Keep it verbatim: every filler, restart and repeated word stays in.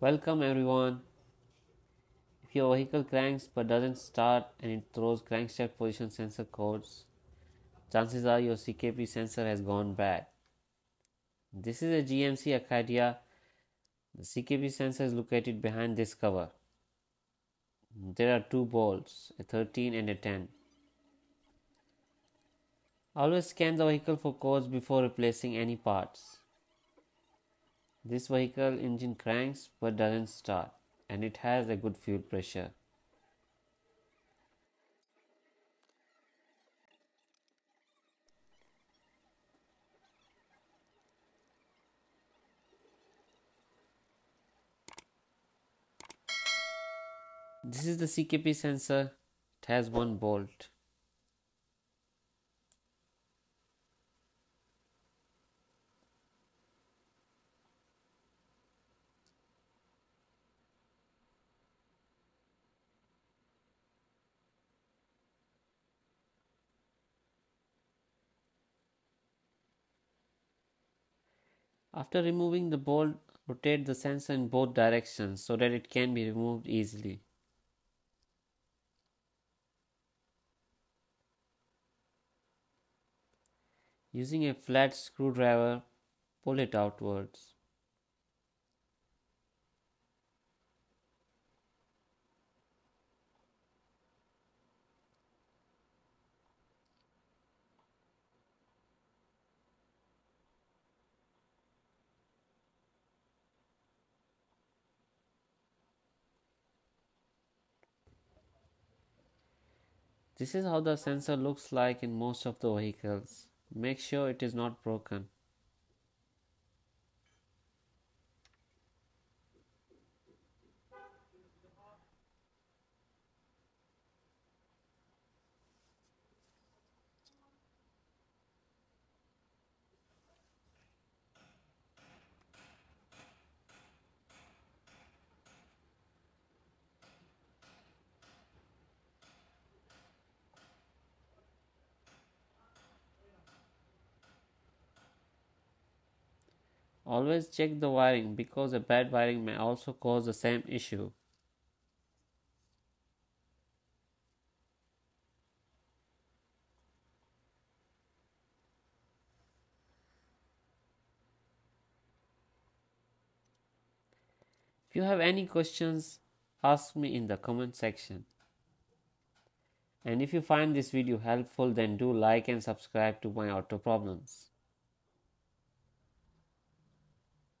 Welcome everyone. If your vehicle cranks but doesn't start and it throws crankshaft position sensor codes, chances are your C K P sensor has gone bad. This is a G M C Acadia. The C K P sensor is located behind this cover. There are two bolts, a thirteen and a ten. Always scan the vehicle for codes before replacing any parts. This vehicle engine cranks but doesn't start, and it has a good fuel pressure. This is the C K P sensor. It has one bolt. After removing the bolt, rotate the sensor in both directions so that it can be removed easily. Using a flat screwdriver, pull it outwards. This is how the sensor looks like in most of the vehicles. Make sure it is not broken. Always check the wiring, because a bad wiring may also cause the same issue. If you have any questions, ask me in the comment section. And if you find this video helpful, then do like and subscribe to My Auto Problems.